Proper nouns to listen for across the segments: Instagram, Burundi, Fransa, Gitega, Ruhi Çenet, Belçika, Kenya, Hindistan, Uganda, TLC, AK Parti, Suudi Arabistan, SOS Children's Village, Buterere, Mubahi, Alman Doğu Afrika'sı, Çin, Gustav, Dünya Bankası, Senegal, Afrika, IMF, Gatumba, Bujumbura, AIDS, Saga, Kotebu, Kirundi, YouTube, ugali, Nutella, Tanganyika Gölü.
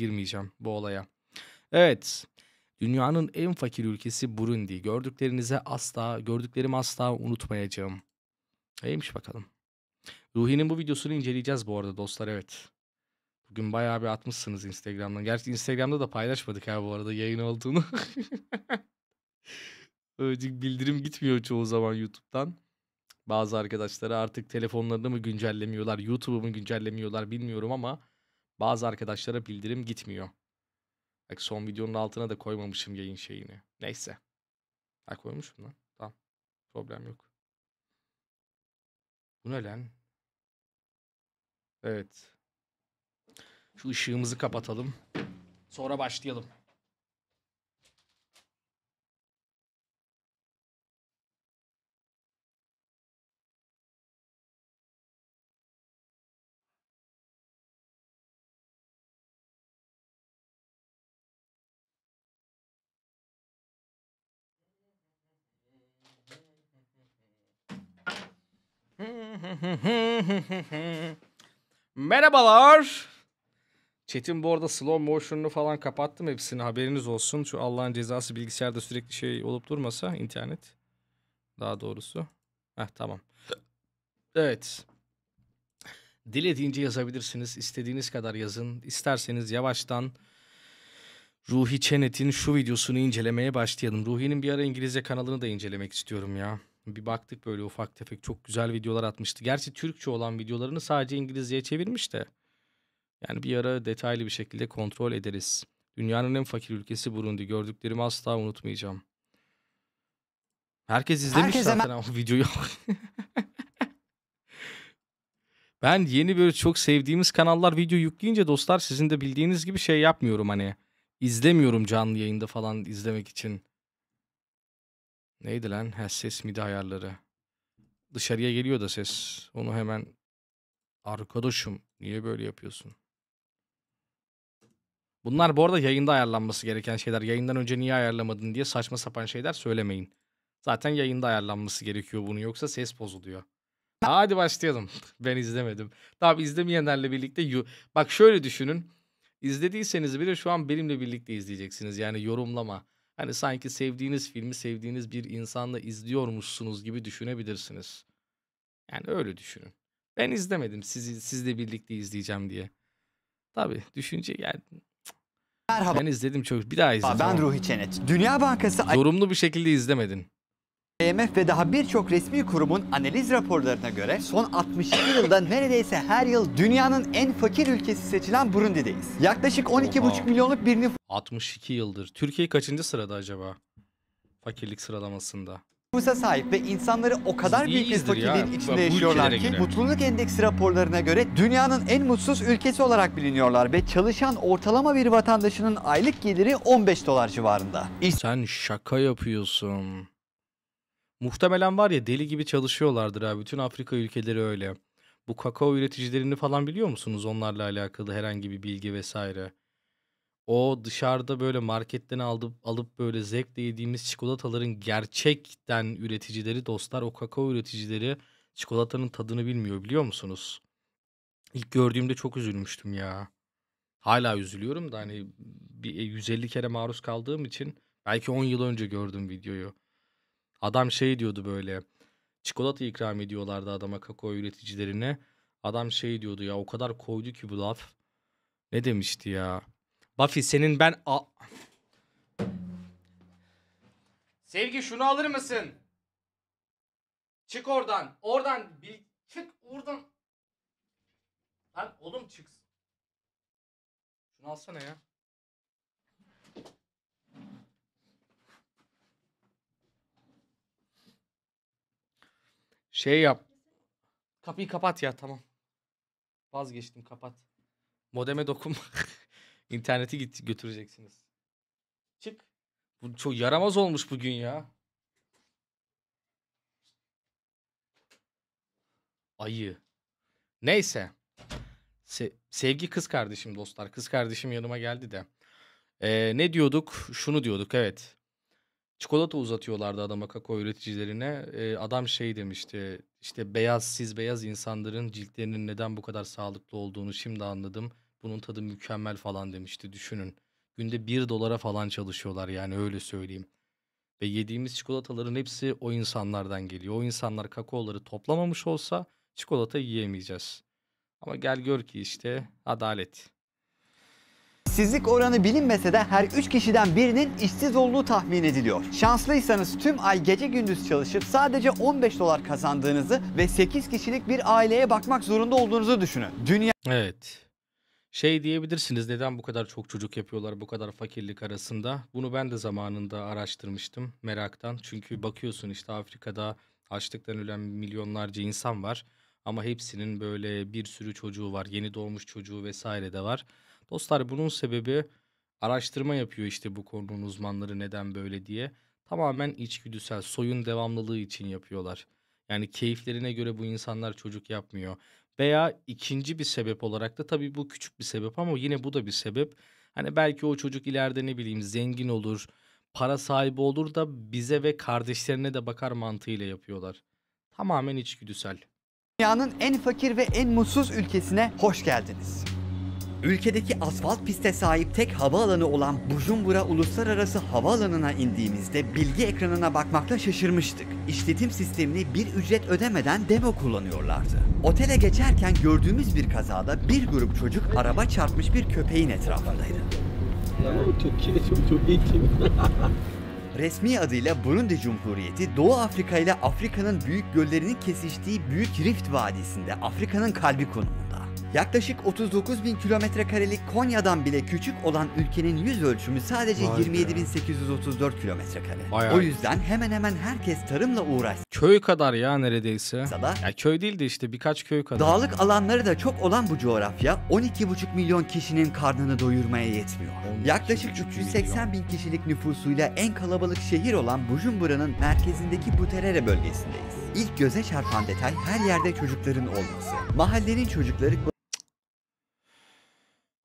girmeyeceğim bu olaya. Evet. Dünyanın en fakir ülkesi Burundi. Gördüklerimi asla unutmayacağım. Neymiş bakalım. Ruhi'nin bu videosunu inceleyeceğiz bu arada dostlar, evet. Bugün bayağı bir atmışsınız Instagram'dan. Gerçi Instagram'da da paylaşmadık ha bu arada yayın olduğunu. Öyle bildirim gitmiyor çoğu zaman YouTube'dan. Bazı arkadaşlara artık telefonlarını mı güncellemiyorlar, YouTube'u mu güncellemiyorlar bilmiyorum ama bazı arkadaşlara bildirim gitmiyor. Bak son videonun altına da koymamışım yayın şeyini. Neyse. Ha koymuşum lan. Tamam. Problem yok. Bu ne lan? Evet. Şu ışığımızı kapatalım. Sonra başlayalım. Merhabalar. Chat'in bu arada slow motion'unu falan kapattım hepsini, haberiniz olsun. Şu Allah'ın cezası bilgisayarda sürekli şey olup durmasa, internet daha doğrusu. Heh, tamam. Evet. Dilediğince yazabilirsiniz. İstediğiniz kadar yazın. İsterseniz yavaştan Ruhi Çenet'in şu videosunu incelemeye başlayalım. Ruhi'nin bir ara İngilizce kanalını da incelemek istiyorum ya. Bir baktık böyle ufak tefek, çok güzel videolar atmıştı. Gerçi Türkçe olan videolarını sadece İngilizceye çevirmiş de. Yani bir ara detaylı bir şekilde kontrol ederiz. Dünyanın en fakir ülkesi Burundi. Gördüklerimi asla unutmayacağım. Herkes izlemiş zaten o videoyu. Ben yeni böyle çok sevdiğimiz kanallar video yükleyince dostlar, sizin de bildiğiniz gibi şey yapmıyorum hani. İzlemiyorum canlı yayında falan izlemek için. Neydi lan? Ha, ses midi ayarları. Dışarıya geliyor da ses. Onu hemen... Arkadaşım niye böyle yapıyorsun? Bunlar bu arada yayında ayarlanması gereken şeyler. Yayından önce niye ayarlamadın diye saçma sapan şeyler söylemeyin. Zaten yayında ayarlanması gerekiyor bunu, yoksa ses bozuluyor. Hadi başlayalım. Ben izlemedim. Tabii izlemeyenlerle birlikte... Bak şöyle düşünün. İzlediyseniz bile şu an benimle birlikte izleyeceksiniz. Yani yorumlama. Hani sanki sevdiğiniz filmi sevdiğiniz bir insanla izliyormuşsunuz gibi düşünebilirsiniz. Yani öyle düşünün. Ben izlemedim sizle birlikte izleyeceğim diye. Tabii düşünce yani. Merhaba. Ben izledim çok. Bir daha izledim. Ben Ruhi Çenet. Dünya Bankası... Yorumlu bir şekilde izlemedin. IMF ve daha birçok resmi kurumun analiz raporlarına göre son 62 yılda neredeyse her yıl dünyanın en fakir ülkesi seçilen Burundi'deyiz. Yaklaşık 12,5 milyonluk bir nüfus... 62 yıldır. Türkiye kaçıncı sırada acaba? Fakirlik sıralamasında. Nüfusa sahip ve insanları o kadar büyük bir fakirliğin içinde yaşıyorlar ki mutluluk endeksi raporlarına göre dünyanın en mutsuz ülkesi olarak biliniyorlar ve çalışan ortalama bir vatandaşının aylık geliri $15 civarında. Sen şaka yapıyorsun. Muhtemelen var ya, deli gibi çalışıyorlardır ha. Bütün Afrika ülkeleri öyle. Bu kakao üreticilerini falan biliyor musunuz? Onlarla alakalı herhangi bir bilgi vesaire. O dışarıda böyle marketten alıp böyle zevkle yediğimiz çikolataların gerçekten üreticileri dostlar. O kakao üreticileri çikolatanın tadını bilmiyor, biliyor musunuz? İlk gördüğümde çok üzülmüştüm ya. Hala üzülüyorum da hani bir 150 kere maruz kaldığım için, belki 10 yıl önce gördüm videoyu. Adam şey diyordu böyle, çikolata ikram ediyorlardı adama, kakao üreticilerine. Adam şey diyordu ya, o kadar koydu ki bu laf. Ne demişti ya? Buffy senin ben... Sevgi şunu alır mısın? Çık oradan. Oradan. Çık oradan. Lan oğlum çık. Şunu alsana ya. Şey yap. Kapıyı kapat ya, tamam. Vazgeçtim, kapat. Modeme dokunma. İnterneti götüreceksiniz. Çık. Bu çok yaramaz olmuş bugün ya. Ayı. Neyse. Sevgi kız kardeşim dostlar. Kız kardeşim yanıma geldi de. Ne diyorduk? Şunu diyorduk, evet. Çikolata uzatıyorlardı adama, kakao üreticilerine. Adam şey demişti. İşte beyaz insanların ciltlerinin neden bu kadar sağlıklı olduğunu şimdi anladım. bunun tadı mükemmel falan demişti, düşünün. Günde 1 dolara falan çalışıyorlar yani, öyle söyleyeyim. Ve yediğimiz çikolataların hepsi o insanlardan geliyor. O insanlar kakaoları toplamamış olsa çikolata yiyemeyeceğiz. Ama gel gör ki işte adalet. İşsizlik oranı bilinmese de her 3 kişiden birinin işsiz olduğu tahmin ediliyor. Şanslıysanız tüm ay gece gündüz çalışıp sadece 15 dolar kazandığınızı ve 8 kişilik bir aileye bakmak zorunda olduğunuzu düşünün. Dünya... Evet. Şey diyebilirsiniz, neden bu kadar çok çocuk yapıyorlar bu kadar fakirlik arasında? Bunu ben de zamanında araştırmıştım meraktan. Çünkü bakıyorsun işte Afrika'da açlıktan ölen milyonlarca insan var. Ama hepsinin böyle bir sürü çocuğu var. Yeni doğmuş çocuğu vesaire de var. Dostlar, bunun sebebi, araştırma yapıyor işte bu konunun uzmanları neden böyle diye. Tamamen içgüdüsel, soyun devamlılığı için yapıyorlar. Yani keyiflerine göre bu insanlar çocuk yapmıyor. Veya ikinci bir sebep olarak da, tabii bu küçük bir sebep ama yine bu da bir sebep. Hani belki o çocuk ileride ne bileyim zengin olur, para sahibi olur da bize ve kardeşlerine de bakar mantığıyla yapıyorlar. Tamamen içgüdüsel. Dünyanın en fakir ve en mutsuz ülkesine hoş geldiniz. Ülkedeki asfalt piste sahip tek havaalanı olan Bujumbura Uluslararası Havaalanı'na indiğimizde bilgi ekranına bakmakla şaşırmıştık. İşletim sistemini bir ücret ödemeden demo kullanıyorlardı. Otele geçerken gördüğümüz bir kazada bir grup çocuk araba çarpmış bir köpeğin etrafındaydı. Resmi adıyla Burundi Cumhuriyeti, Doğu Afrika ile Afrika'nın büyük göllerinin kesiştiği Büyük Rift Vadisi'nde, Afrika'nın kalbi konumunda. Yaklaşık 39 bin kilometrekarelik Konya'dan bile küçük olan ülkenin yüz ölçümü sadece 27.834 kilometrekare. O yüzden hemen hemen herkes tarımla uğraşsa. Köy kadar ya neredeyse. Sada, ya köy değil de işte birkaç köy kadar. Dağlık alanları da çok olan bu coğrafya 12,5 milyon kişinin karnını doyurmaya yetmiyor. Yaklaşık 380 bin kişilik nüfusuyla en kalabalık şehir olan Bujumbura'nın merkezindeki Buterere bölgesindeyiz. İlk göze çarpan detay her yerde çocukların olması. Mahallenin çocukları...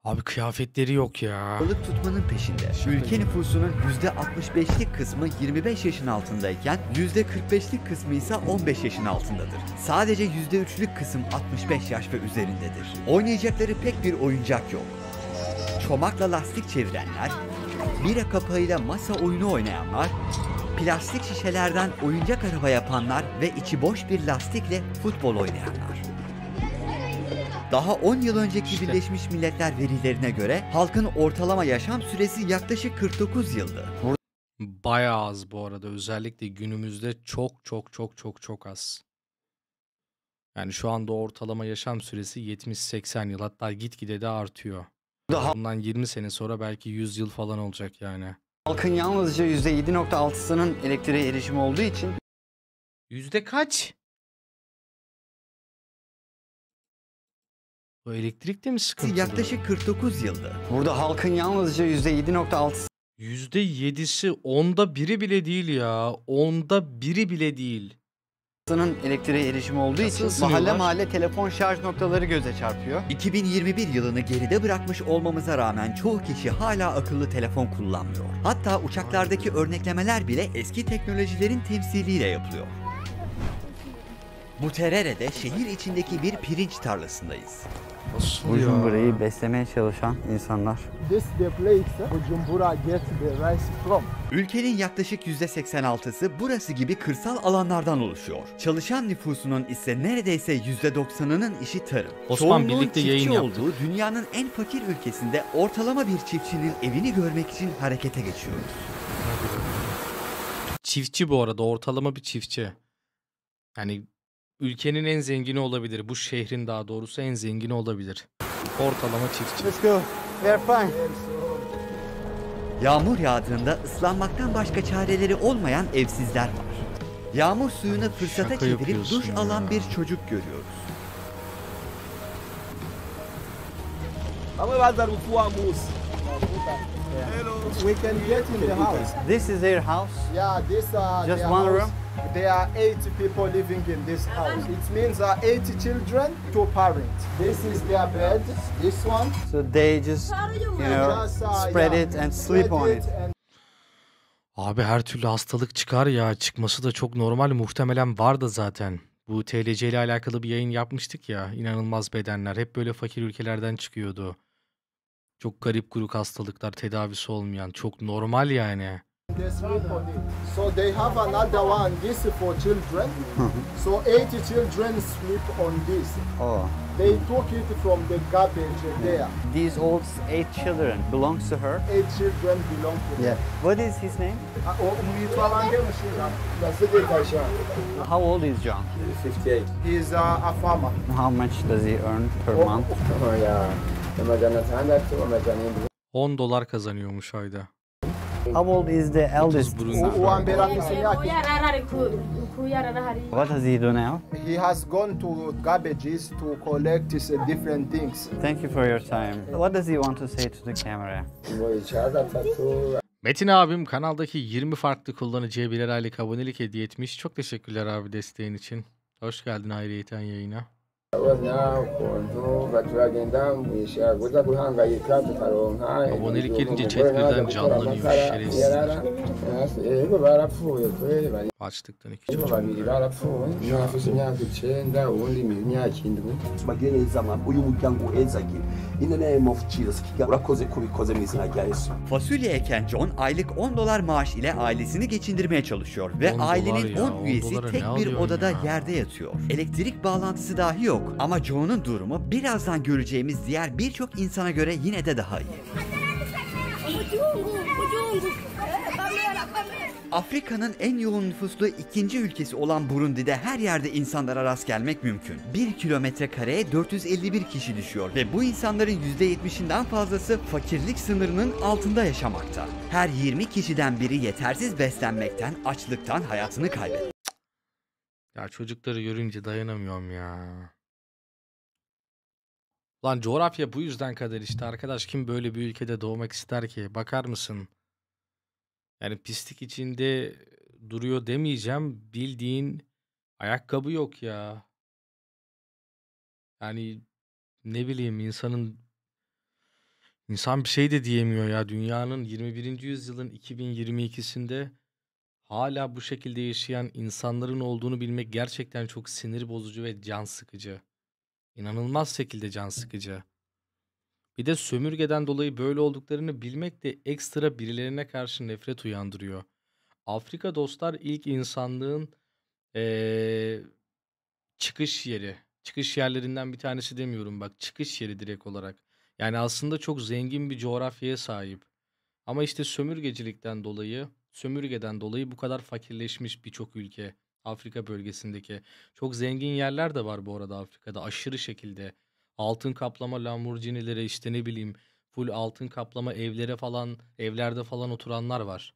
Abi kıyafetleri yok ya. Balık tutmanın peşinde. Ülke nüfusunun %65'lik kısmı 25 yaşın altındayken %45'lik kısmı ise 15 yaşın altındadır. Sadece %3'lük kısım 65 yaş ve üzerindedir. Oynayacakları pek bir oyuncak yok. Çomakla lastik çevirenler, bira kapağıyla masa oyunu oynayanlar, plastik şişelerden oyuncak araba yapanlar ve içi boş bir lastikle futbol oynayanlar. Daha 10 yıl önceki Birleşmiş Milletler verilerine göre halkın ortalama yaşam süresi yaklaşık 49 yıldı. Bayağı az bu arada, özellikle günümüzde çok az. Yani şu anda ortalama yaşam süresi 70-80 yıl, hatta gitgide de artıyor. Bundan 20 sene sonra belki 100 yıl falan olacak yani. Halkın yalnızca %7.6'sının elektriğe erişimi olduğu için... Yüzde kaç? O elektrikte mi sıkıntılı? Yaklaşık 49 yılda. Burada halkın yalnızca %7.6'sı... %7'si 10'da biri bile değil ya. 10'da biri bile değil. ...elektriğe erişimi olduğu için mahalle telefon şarj noktaları göze çarpıyor. 2021 yılını geride bırakmış olmamıza rağmen çoğu kişi hala akıllı telefon kullanmıyor. Hatta uçaklardaki örneklemeler bile eski teknolojilerin temsiliyle yapılıyor. Buterere'de şehir içindeki bir pirinç tarlasındayız. Bujumbura'yı beslemeye çalışan insanlar. Ülkenin yaklaşık %86'sı burası gibi kırsal alanlardan oluşuyor. Çalışan nüfusunun ise neredeyse %90'ının işi tarım. Osman birlikte yayın yaptık. Dünyanın en fakir ülkesinde ortalama bir çiftçinin evini görmek için harekete geçiyoruz. Çiftçi bu arada, ortalama bir çiftçi. Yani ülkenin en zengini olabilir. Bu şehrin daha doğrusu en zengini olabilir. Ortalama çiftçi. Let's go. We're fine. Yağmur yağdığında ıslanmaktan başka çareleri olmayan evsizler var. Yağmur suyunu fırsata çevirip duş alan bir çocuk görüyoruz. We can get in the house. This is their house. Yeah, this just their one house. Room. There are 80 people living in this house. It means 80 children, 2 parents. This is their bed. This one. So they just, you know, spread it and sleep on it. Abi her türlü hastalık çıkar ya, çıkması da çok normal, muhtemelen var da zaten. Bu TLC ile alakalı bir yayın yapmıştık ya, inanılmaz bedenler hep böyle fakir ülkelerden çıkıyordu. Çok garip grup hastalıklar, tedavisi olmayan. Çok normal yani. This one for them. So they have another one. This for children. So 80 children sleep on this. Oh. They took it from the garbage there. These old 8 children belongs to her. 8 children belong to her. Yeah. What is his name? How old is John? He's 58. He's a farmer. How much does he earn per month? Oh yeah. $10 kazanıyormuş ayda. How old is the eldest? What does he do now? He has gone to garbages to collect different things. Thank you for your time. What does he want to say to the camera? Metin abim kanaldaki 20 farklı kullanıcıya birer aylık abonelik hediye etmiş. Çok teşekkürler abi desteğin için. Hoş geldin ayrıyeten yayına. Abonelik edince chat'lerden canlanıyor şerefsizler. Açlıktan 2 çocuk. Fasulye eken John aylık $10 maaş ile ailesini geçindirmeye çalışıyor ve ailenin 10 üyesi tek bir odada yerde yatıyor. Elektrik bağlantısı dahi yok. Ama John'un durumu birazdan göreceğimiz diğer birçok insana göre yine de daha iyi. Afrika'nın en yoğun nüfuslu ikinci ülkesi olan Burundi'de her yerde insanlara rast gelmek mümkün. 1 kilometre kareye 451 kişi düşüyor ve bu insanların %70'inden fazlası fakirlik sınırının altında yaşamakta. Her 20 kişiden biri yetersiz beslenmekten, açlıktan hayatını kaybetti. Ya çocukları görünce dayanamıyorum ya. Lan coğrafya bu yüzden kader işte arkadaş, kim böyle bir ülkede doğmak ister ki? Bakar mısın? Yani pislik içinde duruyor demeyeceğim. Bildiğin ayakkabı yok ya. Yani ne bileyim, insan bir şey de diyemiyor ya. Dünyanın 21. yüzyılın 2022'sinde hala bu şekilde yaşayan insanların olduğunu bilmek gerçekten çok sinir bozucu ve can sıkıcı. İnanılmaz şekilde can sıkıcı. Bir de sömürgeden dolayı böyle olduklarını bilmek de ekstra birilerine karşı nefret uyandırıyor. Afrika dostlar ilk insanlığın çıkış yeri. Çıkış yerlerinden bir tanesi demiyorum bak, çıkış yeri direkt olarak. Yani aslında çok zengin bir coğrafyaya sahip. Ama işte sömürgeden dolayı bu kadar fakirleşmiş birçok ülke. Afrika bölgesindeki çok zengin yerler de var bu arada Afrika'da, aşırı şekilde altın kaplama Lamborghini'lere, işte ne bileyim full altın kaplama evlere falan, evlerde falan oturanlar var.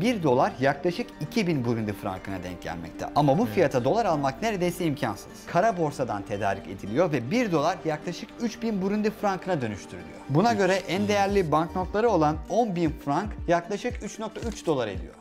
$1 yaklaşık 2000 Burundi frankına denk gelmekte. Ama bu fiyata dolar almak neredeyse imkansız. Kara borsadan tedarik ediliyor ve $1 yaklaşık 3000 Burundi frankına dönüştürülüyor. Buna göre en değerli banknotları olan 10.000 frank yaklaşık $3.3 ediyor.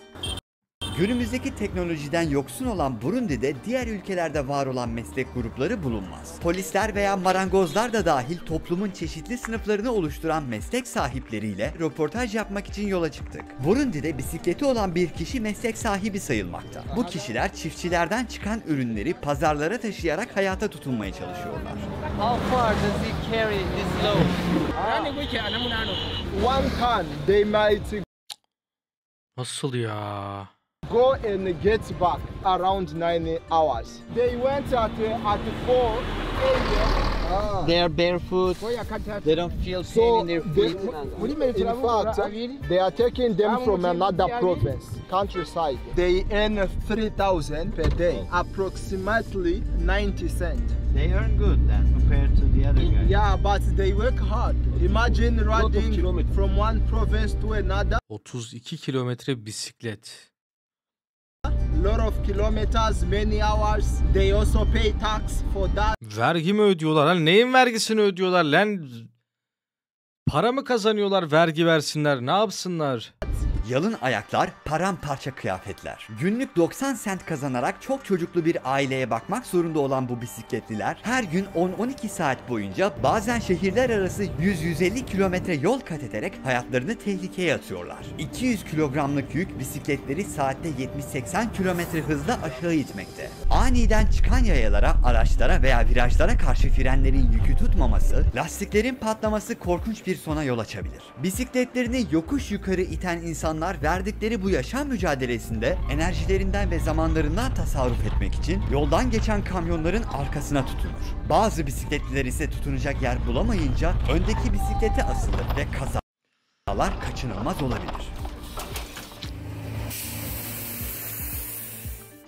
Günümüzdeki teknolojiden yoksun olan Burundi'de diğer ülkelerde var olan meslek grupları bulunmaz. Polisler veya marangozlar da dahil toplumun çeşitli sınıflarını oluşturan meslek sahipleriyle röportaj yapmak için yola çıktık. Burundi'de bisikleti olan bir kişi meslek sahibi sayılmakta. Bu kişiler çiftçilerden çıkan ürünleri pazarlara taşıyarak hayata tutunmaya çalışıyorlar. How far does he carry this load? One ton they might... Nasıl ya? Go and get back around 9 hours. They went at 4 a.m. They are barefoot. They don't feel safe in their feet. In fact, they are taking them from another province, countryside. They earn 3,000 per day, approximately 90 cents. They earn good then compared to the other guys. Yeah, but they work hard. Imagine riding from one province to another. 32 kilometre bisiklet. Lot of kilometers, many hours. They also pay tax for that. Vergi mi ödüyorlar? Hani neyin vergisini ödüyorlar lan? Para mı kazanıyorlar? Vergi versinler. Ne yapsınlar? Yalın ayaklar, paramparça kıyafetler. Günlük 90 sent kazanarak çok çocuklu bir aileye bakmak zorunda olan bu bisikletliler her gün 10-12 saat boyunca bazen şehirler arası 100-150 kilometre yol kat ederek hayatlarını tehlikeye atıyorlar. 200 kilogramlık yük bisikletleri saatte 70-80 kilometre hızla aşağı itmekte. Aniden çıkan yayalara, araçlara veya virajlara karşı frenlerin yükü tutmaması, lastiklerin patlaması korkunç bir sona yol açabilir. Bisikletlerini yokuş yukarı iten insanlar verdikleri bu yaşam mücadelesinde enerjilerinden ve zamanlarından tasarruf etmek için yoldan geçen kamyonların arkasına tutunur. Bazı bisikletliler ise tutunacak yer bulamayınca öndeki bisiklete asılır ve kazalar kaçınılmaz olabilir.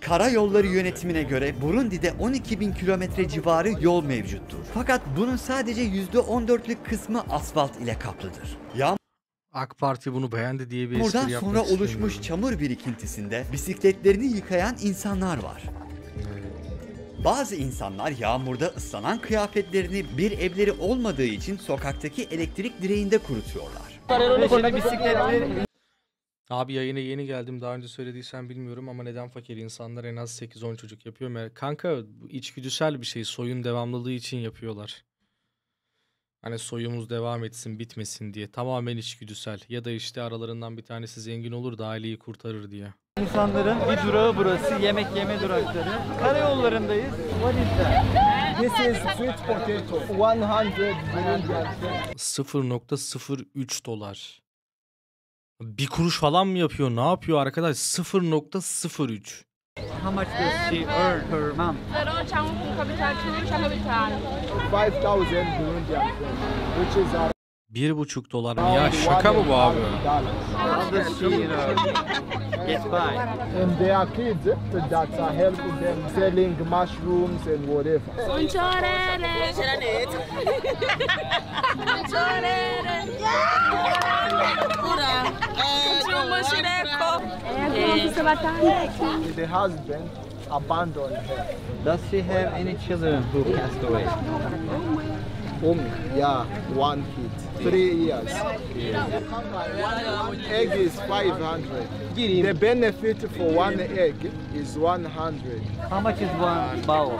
Karayolları yönetimine göre Burundi'de 12.000 kilometre civarı yol mevcuttur. Fakat bunun sadece %14'lük kısmı asfalt ile kaplıdır. AK Parti bunu beğendi diye bir espri yapmak sonra oluşmuş çamur birikintisinde bisikletlerini yıkayan insanlar var. Bazı insanlar yağmurda ıslanan kıyafetlerini bir evleri olmadığı için sokaktaki elektrik direğinde kurutuyorlar. Abi yayına yeni geldim, daha önce söylediysen bilmiyorum ama neden fakir insanlar en az 8-10 çocuk yapıyor? Kanka içgüdüsel bir şey, soyun devamlılığı için yapıyorlar. Hani soyumuz devam etsin bitmesin diye, tamamen içgüdüsel ya da işte aralarından bir tanesi zengin olur da aileyi kurtarır diye. İnsanların bir durağı burası, yemek yeme durakları. Karayollarındayız. What is that? This is sweet potato. 0.03 dolar. Bir kuruş falan mı yapıyor? Ne yapıyor arkadaş? 0.03. How much does she earn per month? 1,5 dolar mı? Ya şaka mı bu abi? The husband abandoned her. Does she have any children who passed away? Yeah, one kid. 3 years. One egg is 500. The benefit for one egg is 100. How much is one bowl?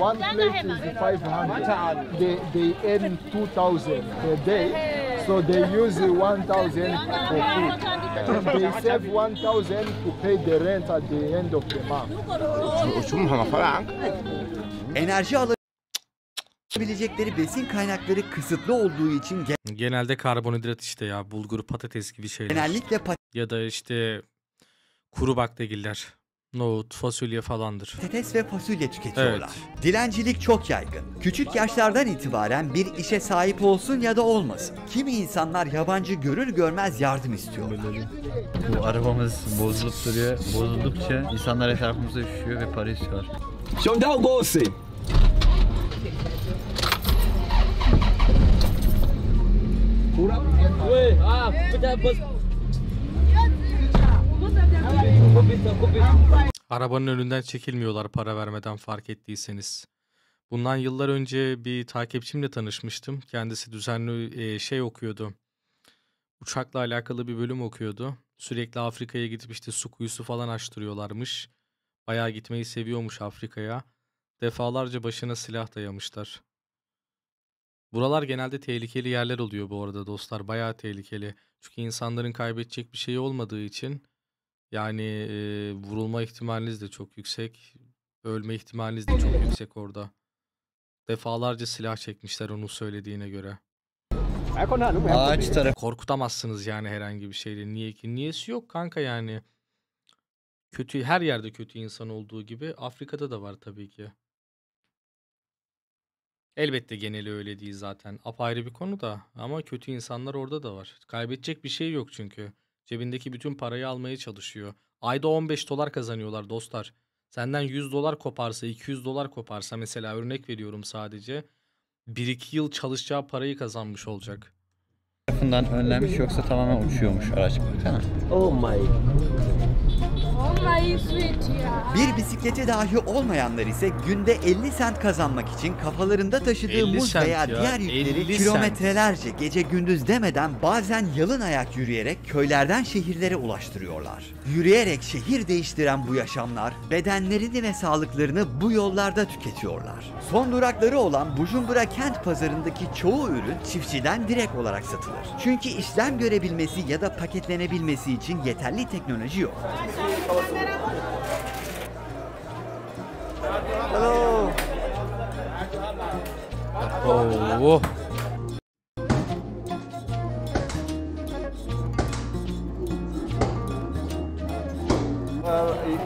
One plate is 500. They earn 2,000 per day. So they use 1,000 for food. They save 1,000 to pay the rent at the end of the month. Enerji alabilecekleri besin kaynakları kısıtlı olduğu için genelde karbonhidrat işte ya, bulgur, patates gibi şeyler. Genellikle ya da işte kuru baklagiller, nohut, fasulye falandır. Patates ve fasulye tüketiyorlar. Evet. Dilencilik çok yaygın. Küçük yaşlardan itibaren bir işe sahip olsun ya da olmasın, kimi insanlar yabancı görür görmez yardım istiyorlar. Bu arabamız bozulup duruyor. Bozuldukça insanlar etrafımıza üşüyor ve para istiyorlar. Arabanın önünden çekilmiyorlar para vermeden, fark ettiyseniz. Bundan yıllar önce bir takipçimle tanışmıştım. Kendisi düzenli şey okuyordu. Uçakla alakalı bir bölüm okuyordu. Sürekli Afrika'ya gidip işte su kuyusu falan açtırıyorlarmış. Bayağı gitmeyi seviyormuş Afrika'ya. Defalarca başına silah dayamışlar. Buralar genelde tehlikeli yerler oluyor bu arada dostlar. Bayağı tehlikeli. Çünkü insanların kaybedecek bir şey olmadığı için... Yani vurulma ihtimaliniz de çok yüksek, ölme ihtimaliniz de çok yüksek orada. Defalarca silah çekmişler onu söylediğine göre. Ağaç tarafı. Korkutamazsınız yani herhangi bir şeyle. Niye ki? Niyesi yok kanka yani. Kötü, her yerde kötü insan olduğu gibi Afrika'da da var tabii ki. Elbette geneli öyle değil zaten. Apayrı bir konu da ama kötü insanlar orada da var. Kaybedecek bir şey yok çünkü. Cebindeki bütün parayı almaya çalışıyor. Ayda 15 dolar kazanıyorlar dostlar. Senden 100 dolar koparsa, 200 dolar koparsa mesela, örnek veriyorum sadece. 1-2 yıl çalışacağı parayı kazanmış olacak. Tarafından önlenmiş, yoksa tamamen uçuyormuş araç. Oh my. Bir bisiklete dahi olmayanlar ise günde 50 sent kazanmak için kafalarında taşıdığı muz veya diğer yükleri kilometrelerce gece gündüz demeden bazen yalın ayak yürüyerek köylerden şehirlere ulaştırıyorlar. Yürüyerek şehir değiştiren bu yaşamlar bedenlerini ve sağlıklarını bu yollarda tüketiyorlar. Son durakları olan Bujumbura kent pazarındaki çoğu ürün çiftçiden direkt olarak satılır. Çünkü işlem görebilmesi ya da paketlenebilmesi için yeterli teknoloji yok. Oo.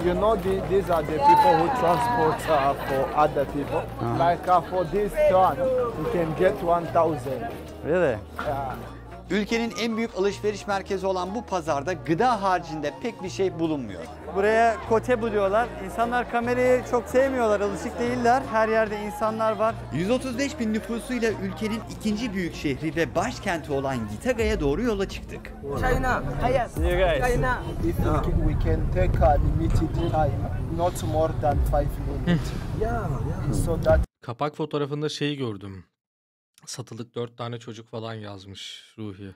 You know, these are the people who transport for other people. Uh-huh. Like for this one, you can get 1,000. Really? Yeah. Ülkenin en büyük alışveriş merkezi olan bu pazarda gıda haricinde pek bir şey bulunmuyor. Buraya kotebu diyorlar. İnsanlar kamerayı çok sevmiyorlar, alışık değiller. Her yerde insanlar var. 135 bin nüfusuyla ülkenin ikinci büyük şehri ve başkenti olan Gitega'ya doğru yola çıktık. China, yes. China. If we can take a limited time, not more than 5 minutes. Yeah. So that. Kapak fotoğrafında şeyi gördüm. Satılık 4 tane çocuk falan yazmış Ruhi.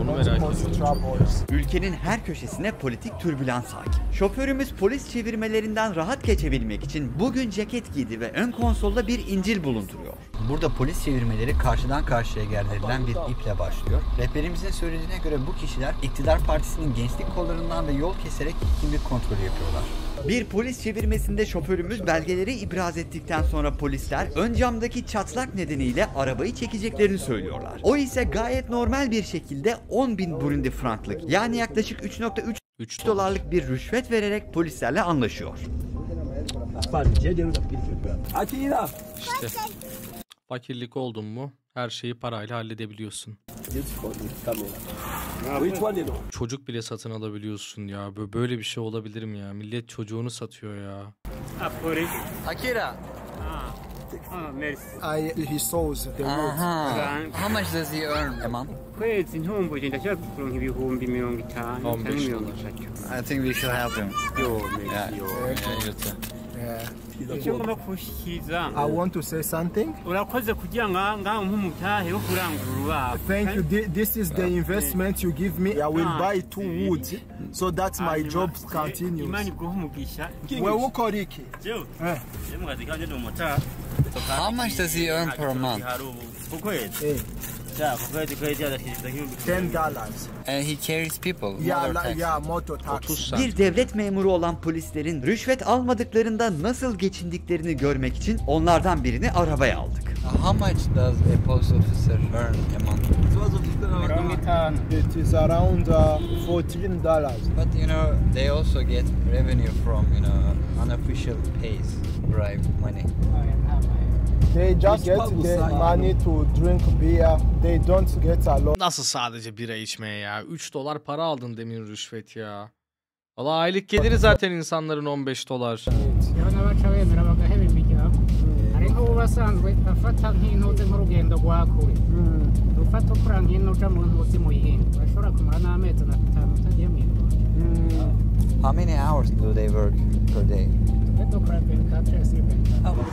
Onu merak ediyorum. Ülkenin her köşesine politik türbülans hakim. Şoförümüz polis çevirmelerinden rahat geçebilmek için bugün ceket giydi ve ön konsolda bir İncil bulunduruyor. Burada polis çevirmeleri karşıdan karşıya gerdirilen bir iple başlıyor. Rehberimizin söylediğine göre bu kişiler iktidar partisinin gençlik kollarından da yol keserek kimlik kontrolü yapıyorlar. Bir polis çevirmesinde şoförümüz belgeleri ibraz ettikten sonra polisler ön camdaki çatlak nedeniyle arabayı çekeceklerini söylüyorlar. O ise gayet normal bir şekilde 10.000 Burundi franklık, yani yaklaşık 3.3 dolarlık bir rüşvet vererek polislerle anlaşıyor. İşte fakirlik oldun mu her şeyi parayla halledebiliyorsun. Çocuk bile satın alabiliyorsun ya. Böyle bir şey olabilir mi ya? Millet çocuğunu satıyor ya. Akira. He sold the goods. How much does he earn a month? I think we should help him. I want to say something. Thank you. This is the investment you give me. I will buy 2 wood so that my job continues. How much does he earn per month? $10. And he carries people. Motor taxi. Bir devlet memuru olan polislerin rüşvet almadıklarında nasıl geçindiklerini görmek için onlardan birini arabaya aldık. How much does a post officer earn a month? It is around $14. But you know, they also get revenue from, you know, unofficial pays, bribe money. They just get their money to drink beer. They don't get a lot. Nasıl sadece bira içmeye ya? 3 dolar para aldın demin rüşvet ya. Valla aylık geliri zaten insanların 15 dolar. How many hours do they work per day?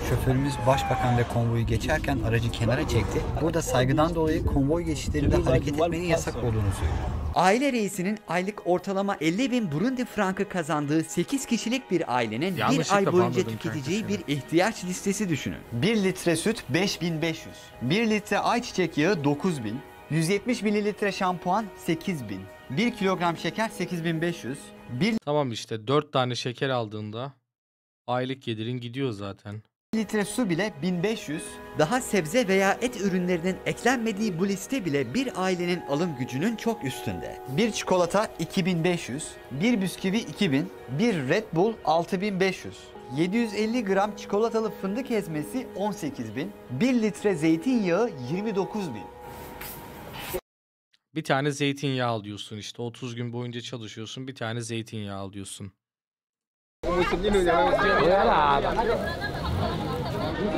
Şoförümüz başbakan ve konvoyu geçerken aracı kenara çekti. Burada saygıdan dolayı konvoy geçişlerinde hareket etmenin yasak olduğunu söylüyor. Aile reisinin aylık ortalama 50.000 Burundi frankı kazandığı 8 kişilik bir ailenin bir ay boyunca tüketeceği bir ihtiyaç listesi düşünün. 1 litre süt 5.500, 1 litre ayçiçek yağı 9.000, 170 mililitre şampuan 8.000, 1 kilogram şeker 8.500. Tamam işte 4 tane şeker aldığında aylık gelirin gidiyor zaten. 1 litre su bile 1500. Daha sebze veya et ürünlerinin eklenmediği bu liste bile bir ailenin alım gücünün çok üstünde. Bir çikolata 2500, bir bisküvi 2000, bir Red Bull 6500. 750 gram çikolatalı fındık ezmesi 18000, 1 litre zeytinyağı 29000. Bir tane zeytinyağı alıyorsun işte 30 gün boyunca çalışıyorsun, bir tane zeytinyağı alıyorsun.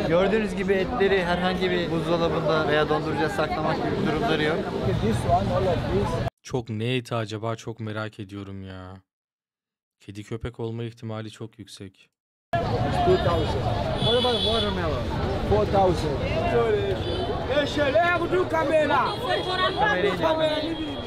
Gördüğünüz gibi etleri herhangi bir buzdolabında veya dondurucuya saklamak gibi durumları yok. Çok ne eti acaba çok merak ediyorum ya. Kedi köpek olma ihtimali çok yüksek. 4,000.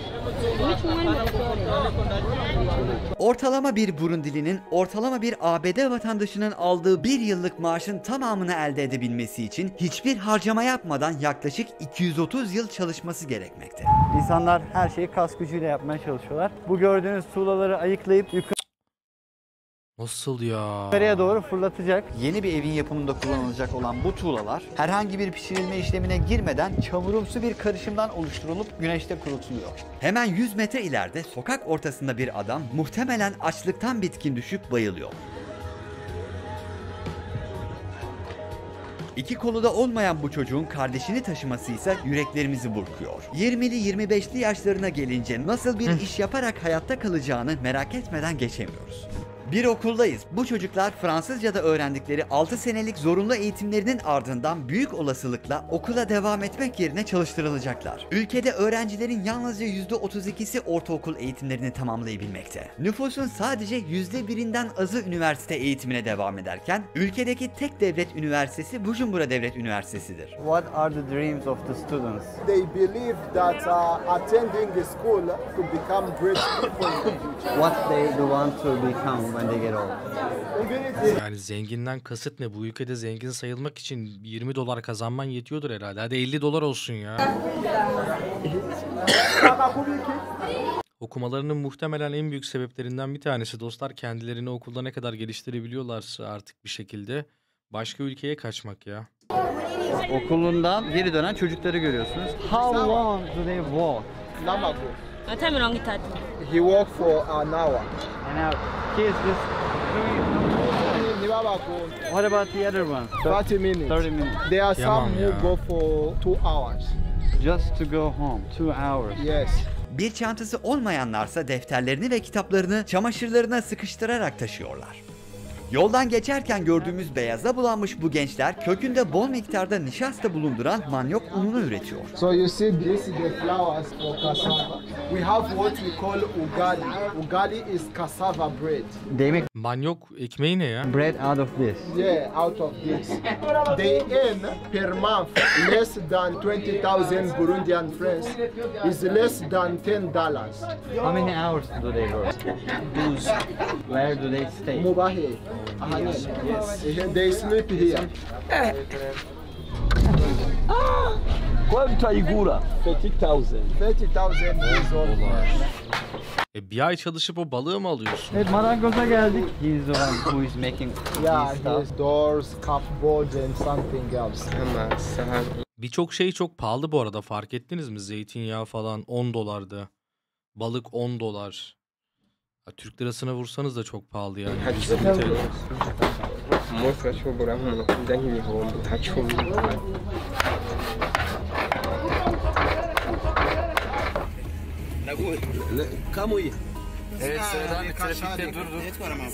Ortalama bir Burundili'nin ortalama bir ABD vatandaşının aldığı bir yıllık maaşın tamamını elde edebilmesi için hiçbir harcama yapmadan yaklaşık 230 yıl çalışması gerekmekte. İnsanlar her şeyi kas gücüyle yapmaya çalışıyorlar. Bu gördüğünüz tuğlaları ayıklayıp yukarı... Nasıl ya? Yukarıya doğru fırlatacak. Yeni bir evin yapımında kullanılacak olan bu tuğlalar herhangi bir pişirilme işlemine girmeden çamurumsu bir karışımdan oluşturulup güneşte kurutuluyor. Hemen 100 metre ileride sokak ortasında bir adam muhtemelen açlıktan bitkin düşüp bayılıyor. İki kolu da olmayan bu çocuğun kardeşini taşıması ise yüreklerimizi burkuyor. 20'li 25'li yaşlarına gelince nasıl bir iş yaparak hayatta kalacağını merak etmeden geçemiyoruz. Bir okuldayız. Bu çocuklar Fransızca'da öğrendikleri 6 senelik zorunlu eğitimlerinin ardından büyük olasılıkla okula devam etmek yerine çalıştırılacaklar. Ülkede öğrencilerin yalnızca %32'si ortaokul eğitimlerini tamamlayabilmekte. Nüfusun sadece %1'inden azı üniversite eğitimine devam ederken ülkedeki tek devlet üniversitesi Bujumbura Devlet Üniversitesi'dir. What are the dreams of the students? They believe that attending the school to become great people. What they want to become. Yani zenginden kasıt ne? Bu ülkede zengin sayılmak için $20 kazanman yetiyordur herhalde. Hadi $50 olsun ya. Okumalarının muhtemelen en büyük sebeplerinden bir tanesi dostlar, kendilerini okulda ne kadar geliştirebiliyorlarsa artık bir şekilde başka ülkeye kaçmak ya. Okulundan geri dönen çocukları görüyorsunuz. How long do they walk? He walked for an hour. Kids just... What about the other one? 30 minutes. 30 minutes. There are some who go for 2 hours. Just to go home. 2 hours. Yes. Bir çantası olmayanlarsa defterlerini ve kitaplarını çamaşırlarına sıkıştırarak taşıyorlar. Yoldan geçerken gördüğümüz beyaza bulanmış bu gençler kökünde bol miktarda nişasta bulunduran manyok ununu üretiyor. So you see this is the flowers for cassava. We have what we call ugali. Ugali is cassava bread. Demek manyok ekmeği ne ya? Bread out of this. Yeah, out of this. They earn per month less than 20,000 Burundian francs. Is less than $10. How many hours do they work? Where do they stay? Mubahi. Yes. Yes. They sleep here. Quanta igura? 30,000 $30,000. Bir ay çalışıp o balığı mı alıyorsun? Evet, marangoza geldik. He's the one who is making these doors, cupboards and something else. Birçok şey çok pahalı bu arada, fark ettiniz mi? Zeytinyağı falan $10'da. Balık $10. Türk lirasına vursanız da çok pahalı yani. Evet, sıradan bir trafikte durduk.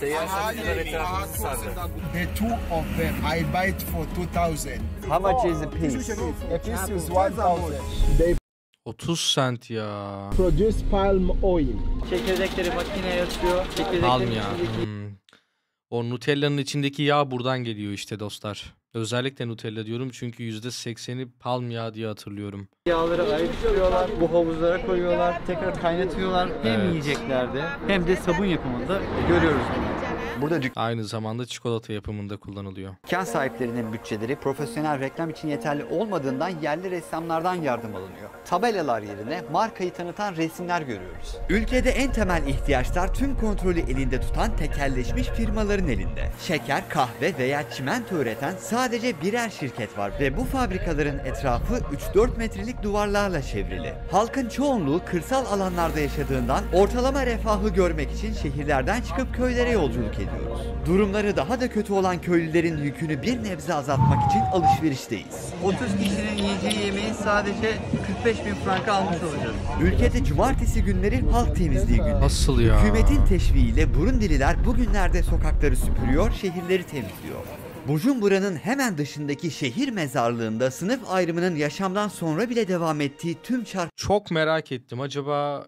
Seyyar satıcılar etrafımızı sardı. The two of them, I buy for 2,000. How much is a piece? A piece is 1,000. 30 cent ya. Produce palm oil. Çekirdekleri makineye atıyor. Palm ya. O Nutella'nın içindeki yağ buradan geliyor işte dostlar. Özellikle Nutella diyorum çünkü %80'i palm yağı diye hatırlıyorum. Yağları ayırıyorlar, bu havuzlara koyuyorlar, tekrar kaynatıyorlar. Hem yiyeceklerde hem de sabun yapımında görüyoruz bunu. Burada aynı zamanda çikolata yapımında kullanılıyor. Dükkan sahiplerinin bütçeleri profesyonel reklam için yeterli olmadığından yerli ressamlardan yardım alınıyor. Tabelalar yerine markayı tanıtan resimler görüyoruz. Ülkede en temel ihtiyaçlar tüm kontrolü elinde tutan tekelleşmiş firmaların elinde. Şeker, kahve veya çimento üreten sadece birer şirket var ve bu fabrikaların etrafı 3-4 metrelik duvarlarla çevrili. Halkın çoğunluğu kırsal alanlarda yaşadığından ortalama refahı görmek için şehirlerden çıkıp köylere yolculuk ediyor. Durumları daha da kötü olan köylülerin yükünü bir nebze azaltmak için alışverişteyiz. 30 kişinin yiyeceği yemeği sadece 45.000 franka almış olacağız. Ülkede cumartesi günleri halk temizliği günü. Nasıl ya? Hükümetin teşviğiyle Burundililer bugünlerde sokakları süpürüyor, şehirleri temizliyor. Bujumbura'nın hemen dışındaki şehir mezarlığında sınıf ayrımının yaşamdan sonra bile devam ettiği tüm çark... Çok merak ettim. Acaba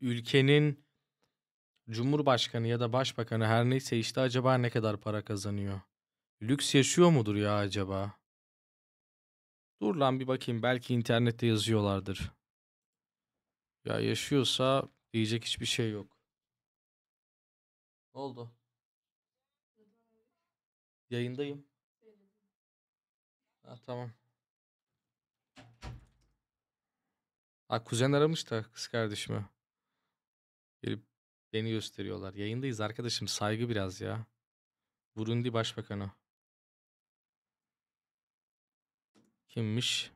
ülkenin Cumhurbaşkanı ya da Başbakanı her neyse işte acaba ne kadar para kazanıyor? Lüks yaşıyor mudur ya acaba? Dur lan bir bakayım, belki internette yazıyorlardır. Ya yaşıyorsa diyecek hiçbir şey yok. Ne oldu? Yayındayım. Ha tamam. Ha kuzen aramış da kız kardeşimi. Gelip Beni gösteriyorlar. Yayındayız arkadaşım. Saygı biraz ya. Burundi Başbakanı. Kimmiş?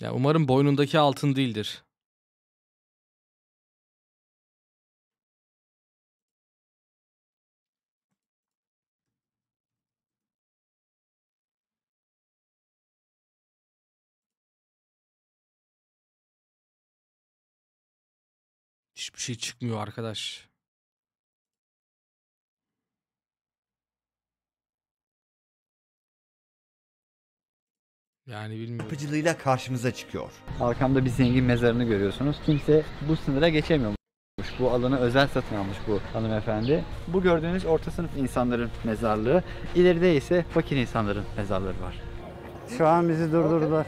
Ya umarım boynundaki altın değildir. Hiçbir şey çıkmıyor arkadaş. Yani bilmiyorum. Yapıcılığıyla karşımıza çıkıyor. Arkamda bir zengin mezarını görüyorsunuz. Kimse bu sınıra geçemiyor. Bu alanı özel satın almış bu hanımefendi. Bu gördüğünüz orta sınıf insanların mezarlığı. İleride ise fakir insanların mezarları var. Şu an bizi durdurdular.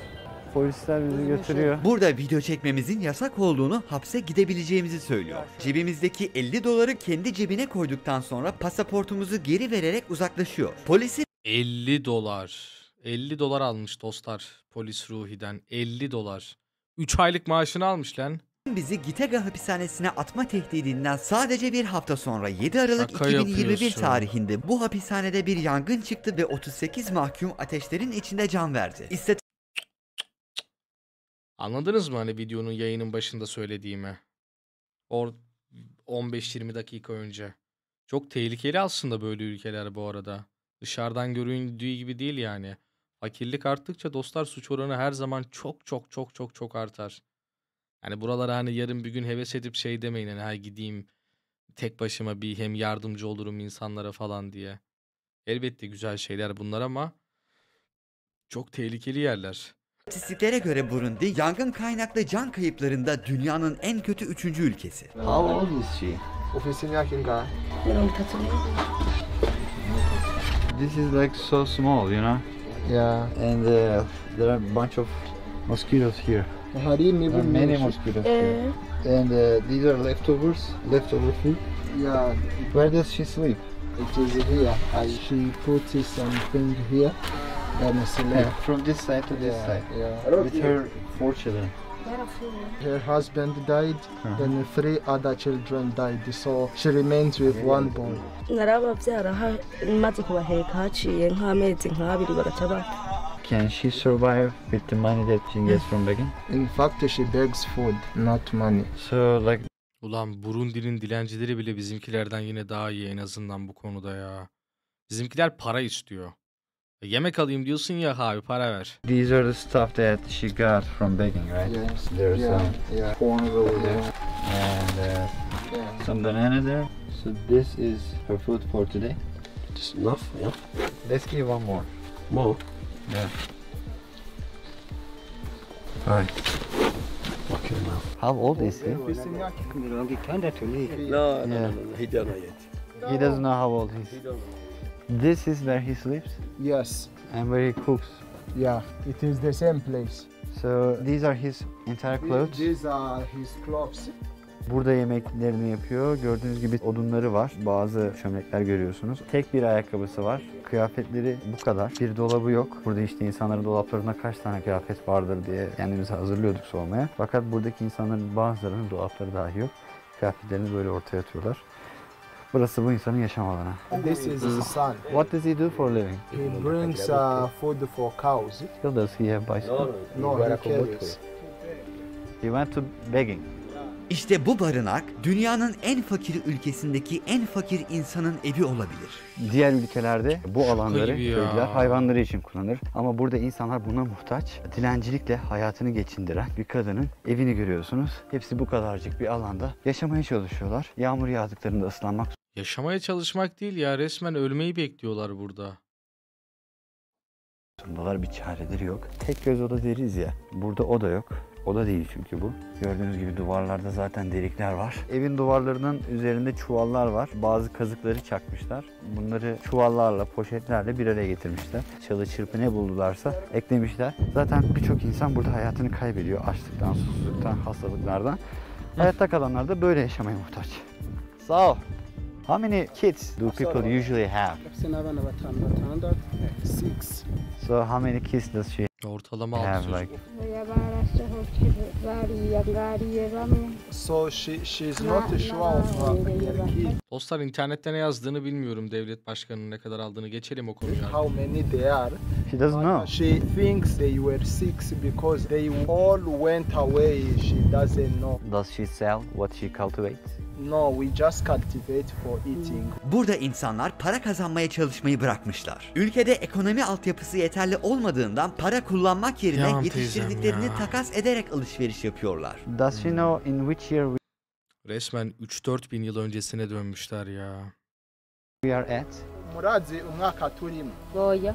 Polisler bizi götürüyor. Burada video çekmemizin yasak olduğunu, hapse gidebileceğimizi söylüyor. Cebimizdeki 50 doları kendi cebine koyduktan sonra pasaportumuzu geri vererek uzaklaşıyor. Polisi... 50 dolar. 50 dolar almış dostlar polis Ruhi'den. 50 dolar. 3 aylık maaşını almış lan. Bizi Gitega hapishanesine atma tehdidinden sadece bir hafta sonra 7 Aralık Şaka 2021 yapıyorsun. Tarihinde bu hapishanede bir yangın çıktı ve 38 mahkum ateşlerin içinde can verdi. Anladınız mı hani videonun yayının başında söylediğimi? 15-20 dakika önce. Çok tehlikeli aslında böyle ülkeler bu arada. Dışarıdan göründüğü gibi değil yani. Fakirlik arttıkça dostlar suç oranı her zaman çok artar. Yani buralara hani yarın bir gün heves edip şey demeyin hani ha gideyim tek başıma bir hem yardımcı olurum insanlara falan diye. Elbette güzel şeyler bunlar ama çok tehlikeli yerler. İstatistiklere göre Burundi yangın kaynaklı can kayıplarında dünyanın en kötü 3. ülkesi. How old is she? This is like so small, you know? Yeah. And there are a bunch of mosquitoes here. Many mosquitoes here. And these are leftover food. Yeah. Where does she sleep? It is here. She puts something here. Yeah, from this side to this side. Yeah. With her 4 children. Her husband died, and 3 other children died, so she remains with one boy. Can she survive with the money that she gets from begging? In fact, she begs food, not money. So like... Ulan Burundi'nin dilencileri bile bizimkilerden yine daha iyi en azından bu konuda ya. Bizimkiler para istiyor. Yemek alayım diyorsun ya abi para ver. These are the stuff that she got from begging, right? Yes. There's some corn over there and some banana there. So this is her food for today. Just enough, yeah. Let's give one more. More? Yeah. Alright. Okay now. How old is he? No, he doesn't know yet. He doesn't know how old he is. He doesn't know. This is where he sleeps? Yes. And where he cooks? Yeah, it is the same place. So these are his entire clothes? These are his clothes. Burada yemeklerini yapıyor. Gördüğünüz gibi odunları var. Bazı çömlekler görüyorsunuz. Tek bir ayakkabısı var. Kıyafetleri bu kadar. Bir dolabı yok. Burada işte insanların dolaplarında kaç tane kıyafet vardır diye kendimizi hazırlıyorduk sormaya. Fakat buradaki insanların bazılarının dolapları dahi yok. Kıyafetlerini böyle ortaya atıyorlar. Burası bu insanın yaşam alanı. This is his son. What does he do for a living? He brings food for cows. Still does he have bicycle? No, he carries. He went to begging. İşte bu barınak dünyanın en fakir ülkesindeki en fakir insanın evi olabilir. Diğer ülkelerde bu alanları köylüler hayvanları için kullanır. Ama burada insanlar buna muhtaç. Dilencilikle hayatını geçindiren bir kadının evini görüyorsunuz. Hepsi bu kadarcık bir alanda yaşamaya çalışıyorlar. Yağmur yağdıklarında ıslanmak. Yaşamaya çalışmak değil ya resmen ölmeyi bekliyorlar burada. Bunlar bir çareleri yok. Tek göz oda deriz ya. Burada oda yok. Oda değil çünkü bu. Gördüğünüz gibi duvarlarda zaten delikler var. Evin duvarlarının üzerinde çuvallar var. Bazı kazıkları çakmışlar. Bunları çuvallarla, poşetlerle bir araya getirmişler. Çalı çırpı ne buldularsa eklemişler. Zaten birçok insan burada hayatını kaybediyor. Açlıktan, susuzluktan, hastalıklardan. Hayatta kalanlar da böyle yaşamaya muhtaç. Sağ ol. How many kids do people usually have? Six. So how many kids does she have? Like... So she's not sure of kids. Dostlar internette ne yazdığını bilmiyorum. Devlet başkanının ne kadar aldığını geçelim o konuya. How many they are? She doesn't know. She thinks they were six because they all went away. She doesn't know. Does she sell what she cultivates? No, we just cultivate for eating. Burada insanlar para kazanmaya çalışmayı bırakmışlar. Ülkede ekonomi altyapısı yeterli olmadığından para kullanmak yerine yetiştirdiklerini takas ederek alışveriş yapıyorlar. Does she know in which year resmen 3-4 bin yıl öncesine dönmüşler ya. We are at. Murazi umaka turim. Goya.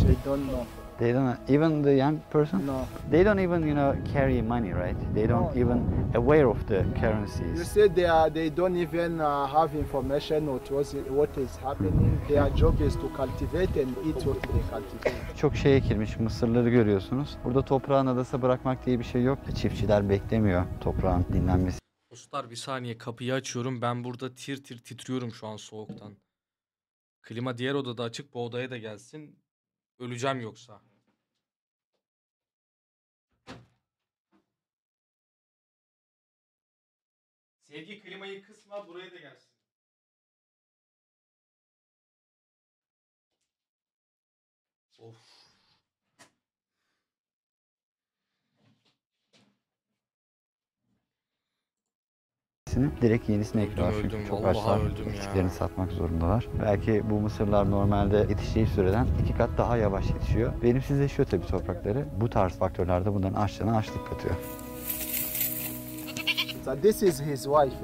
She don't know. They don't even the young person. No. They don't even carry money, right? They don't even aware of the currencies. You said they don't even have information or what is happening. Their job is to cultivate and eat what they cultivate. Çok şeye girmiş mısırları görüyorsunuz. Burada toprağın adası bırakmak diye bir şey yok. Çiftçiler beklemiyor toprağın dinlenmesi. Dostlar bir saniye kapıyı açıyorum. Ben burada tir tir titriyorum şu an soğuktan. Klima diğer odada açık, bu odaya da gelsin. Öleceğim yoksa. Sevgi klimayı kısma, buraya da gelsin. Of. Direkt yenisini ekliyorlar çünkü çok açlar, eskilerini satmak zorundalar. Belki bu mısırlar normalde yetişeceği süreden 2 kat daha yavaş yetişiyor. Verimsizleşiyor tabii toprakları. Bu tarz faktörlerde bunların açlığına açlık katıyor. This is his wife.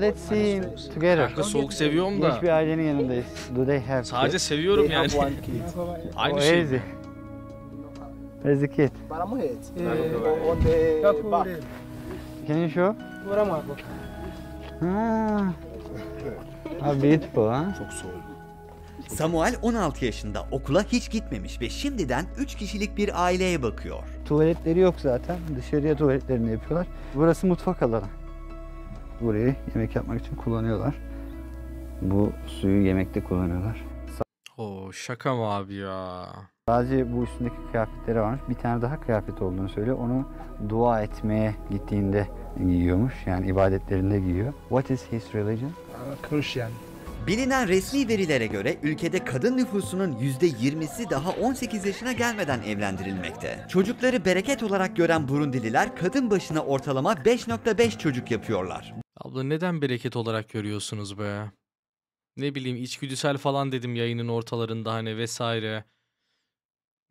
Let's see together. Soğuk seviyorum da. Hiçbir ailenin yanındayız. Do they have sadece kids? Seviyorum they yani. Aynı şey. Easy. Where's the kid? On the back. Can you show? Ha. Beautiful, ha? Çok soğuk. Samuel 16 yaşında, okula hiç gitmemiş ve şimdiden 3 kişilik bir aileye bakıyor. Tuvaletleri yok zaten, dışarıya tuvaletlerini yapıyorlar. Burası mutfak alanı. Burayı yemek yapmak için kullanıyorlar. Bu suyu yemekte kullanıyorlar. Oo, şaka mı abi ya? Sadece bu üstündeki kıyafetleri varmış. Bir tane daha kıyafet olduğunu söylüyor. Onu dua etmeye gittiğinde giyiyormuş. Yani ibadetlerinde giyiyor. What is his religion? Christian. Bilinen resmi verilere göre ülkede kadın nüfusunun %20'si daha 18 yaşına gelmeden evlendirilmekte. Çocukları bereket olarak gören Burundililer kadın başına ortalama 5.5 çocuk yapıyorlar. Abla neden bereket olarak görüyorsunuz be? Ne bileyim içgüdüsel falan dedim yayının ortalarında hani vesaire.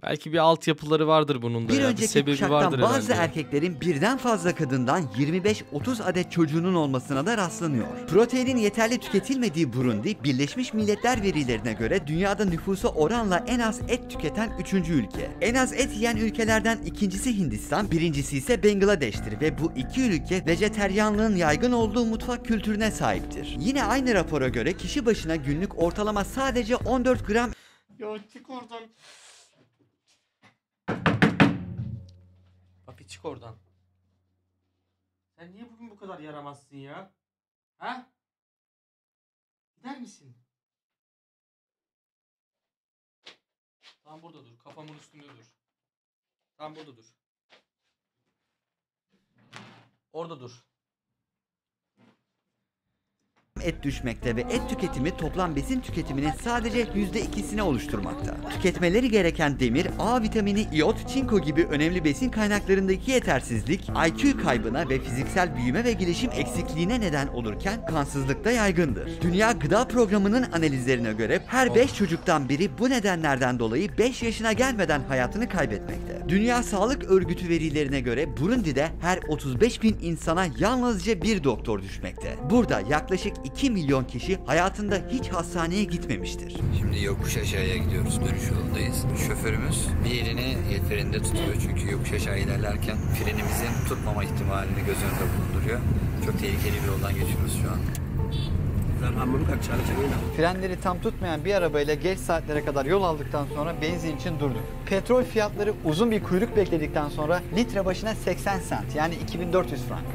Belki bir altyapıları vardır bunun da. Bir önceki kuşaktan bazı erkeklerin birden fazla kadından 25-30 adet çocuğunun olmasına da rastlanıyor. Proteinin yeterli tüketilmediği Burundi, Birleşmiş Milletler verilerine göre dünyada nüfusa oranla en az et tüketen 3. ülke. En az et yiyen ülkelerden ikincisi Hindistan, birincisi ise Bangladeş'tir ve bu iki ülke vejeteryanlığın yaygın olduğu mutfak kültürüne sahiptir. Yine aynı rapora göre kişi başına günlük ortalama sadece 14 gram... Ya çık oradan... Papi çık oradan. Sen niye bugün bu kadar yaramazsın ya? Ha? Gider misin? Tam burada dur. Kafamın üstünde dur. Tam burada dur. Orada dur. Et düşmekte ve et tüketimi toplam besin tüketiminin sadece %2'sini oluşturmakta. Tüketmeleri gereken demir, A vitamini, iyot, çinko gibi önemli besin kaynaklarındaki yetersizlik, IQ kaybına ve fiziksel büyüme ve gelişim eksikliğine neden olurken kansızlıkta yaygındır. Dünya Gıda Programı'nın analizlerine göre her 5 çocuktan biri bu nedenlerden dolayı 5 yaşına gelmeden hayatını kaybetmekte. Dünya Sağlık Örgütü verilerine göre Burundi'de her 35 bin insana yalnızca bir doktor düşmekte. Burada yaklaşık 2 milyon kişi hayatında hiç hastaneye gitmemiştir. Şimdi yokuş aşağıya gidiyoruz, dönüş yolundayız. Şoförümüz bir elini yetverinde tutuyor çünkü yokuş aşağı ilerlerken frenimizin tutmama ihtimalini göz önünde bulunduruyor. Çok tehlikeli bir yoldan geçiyoruz şu an. Frenleri tam tutmayan bir arabayla geç saatlere kadar yol aldıktan sonra benzin için durduk. Petrol fiyatları uzun bir kuyruk bekledikten sonra litre başına 80 sent yani 2400 frank.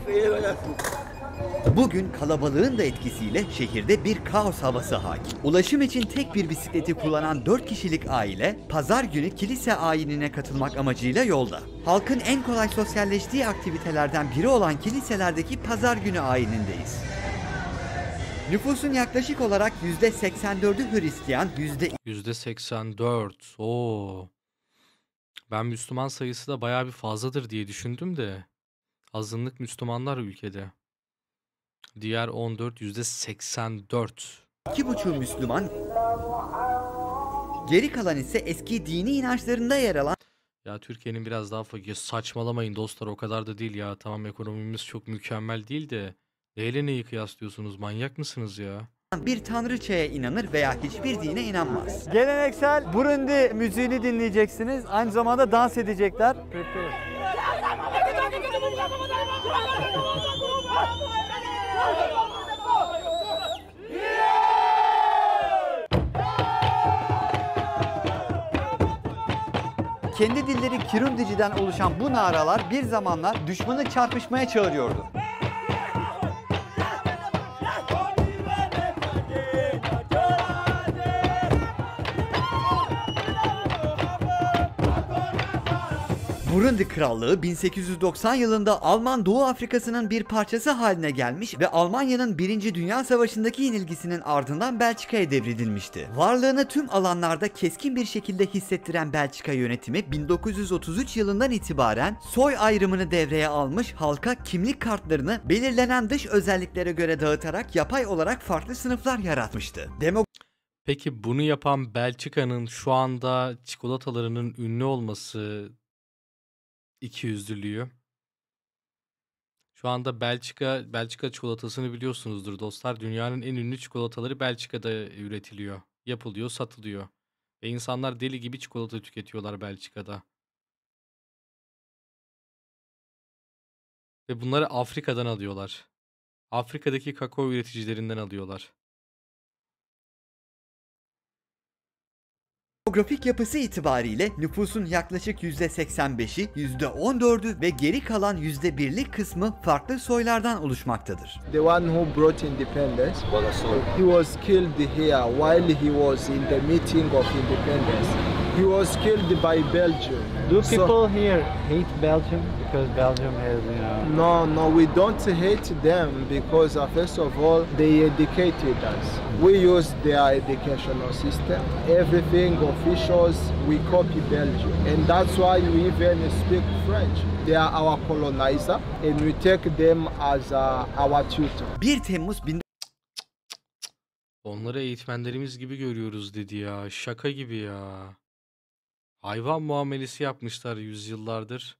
Bugün kalabalığın da etkisiyle şehirde bir kaos havası hakim. Ulaşım için tek bir bisikleti kullanan 4 kişilik aile, pazar günü kilise ayinine katılmak amacıyla yolda. Halkın en kolay sosyalleştiği aktivitelerden biri olan kiliselerdeki pazar günü ayinindeyiz. Nüfusun yaklaşık olarak %84'ü Hristiyan, %84. Oo. Ben Müslüman sayısı da bayağı bir fazladır diye düşündüm de. Azınlık Müslümanlar ülkede. Diğer 14 %84. 2,5 Müslüman. Geri kalan ise eski dini inançlarında yer alan. Ya Türkiye'nin biraz daha fakir. Saçmalamayın dostlar, o kadar da değil ya. Tamam, ekonomimiz çok mükemmel değil de. Neyle neyi kıyaslıyorsunuz? Manyak mısınız ya? Bir tanrıçaya inanır veya hiçbir dine inanmaz. Geleneksel Burundi müziğini dinleyeceksiniz. Aynı zamanda dans edecekler. Kendi dilleri Kirundici'den oluşan bu naralar bir zamanlar düşmanı çarpışmaya çağırıyordu. Burundi Krallığı 1890 yılında Alman Doğu Afrika'sının bir parçası haline gelmiş ve Almanya'nın 1. Dünya Savaşı'ndaki yenilgisinin ardından Belçika'ya devredilmişti. Varlığını tüm alanlarda keskin bir şekilde hissettiren Belçika yönetimi 1933 yılından itibaren soy ayrımını devreye almış, halka kimlik kartlarını belirlenen dış özelliklere göre dağıtarak yapay olarak farklı sınıflar yaratmıştı. Peki bunu yapan Belçika'nın şu anda çikolatalarının ünlü olması... İkiyüzlülüğü. Şu anda Belçika çikolatasını biliyorsunuzdur dostlar. Dünyanın en ünlü çikolataları Belçika'da üretiliyor, yapılıyor, satılıyor. Ve insanlar deli gibi çikolata tüketiyorlar Belçika'da. Ve bunları Afrika'dan alıyorlar. Afrika'daki kakao üreticilerinden alıyorlar. Demografik yapısı itibariyle nüfusun yaklaşık %85'i, %14'ü ve geri kalan %1'lik kısmı farklı soylardan oluşmaktadır. The one who brought independence, he was killed here while he was in the meeting of independence. He was killed by Belgium. Do people here hate Belgium because Belgium has, you know? No, we don't hate them because first of all they educated us. We use their educational system. Everything officials, we copy Belgium. And that's why we even speak French. They are our colonizer and we take them as our tutor. 1 Temmuz 19... Onları eğitmenlerimiz gibi görüyoruz dedi ya. Şaka gibi ya. Hayvan muamelesi yapmışlar yüzyıllardır.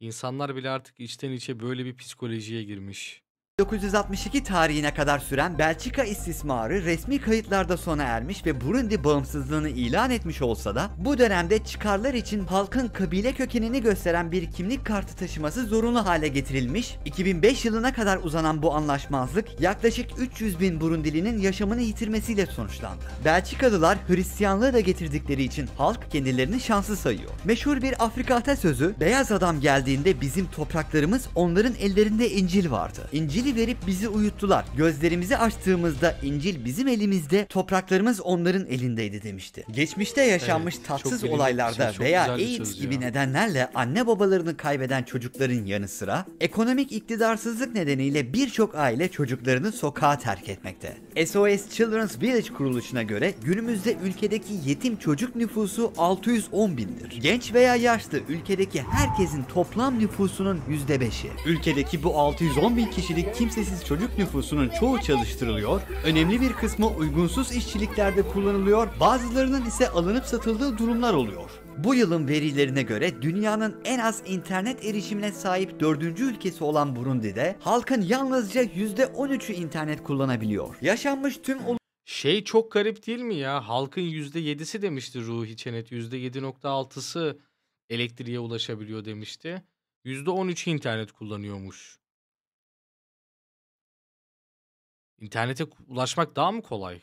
İnsanlar bile artık içten içe böyle bir psikolojiye girmiş. 1962 tarihine kadar süren Belçika istismarı resmi kayıtlarda sona ermiş ve Burundi bağımsızlığını ilan etmiş olsa da bu dönemde çıkarlar için halkın kabile kökenini gösteren bir kimlik kartı taşıması zorunlu hale getirilmiş. 2005 yılına kadar uzanan bu anlaşmazlık yaklaşık 300.000 Burundilinin yaşamını yitirmesiyle sonuçlandı. Belçikalılar Hristiyanlığı da getirdikleri için halk kendilerini şanslı sayıyor. Meşhur bir Afrika atasözü, beyaz adam geldiğinde bizim topraklarımız, onların ellerinde İncil vardı. İncil'i verip bizi uyuttular. Gözlerimizi açtığımızda İncil bizim elimizde, topraklarımız onların elindeydi demişti. Geçmişte yaşanmış tatsız olaylarda veya AIDS gibi nedenlerle anne babalarını kaybeden çocukların yanı sıra ekonomik iktidarsızlık nedeniyle birçok aile çocuklarını sokağa terk etmekte. SOS Children's Village kuruluşuna göre günümüzde ülkedeki yetim çocuk nüfusu 610.000'dir. Genç veya yaşlı ülkedeki herkesin toplam nüfusunun %5'i. Ülkedeki bu 610.000 kişilik kimsesiz çocuk nüfusunun çoğu çalıştırılıyor, önemli bir kısmı uygunsuz işçiliklerde kullanılıyor, bazılarının ise alınıp satıldığı durumlar oluyor. Bu yılın verilerine göre dünyanın en az internet erişimine sahip 4. ülkesi olan Burundi'de halkın yalnızca %13'ü internet kullanabiliyor. Yaşanmış tüm çok garip değil mi ya? Halkın %7'si demişti Ruhi Çenet, %7.6'sı elektriğe ulaşabiliyor demişti. %13'ü internet kullanıyormuş. İnternete ulaşmak daha mı kolay?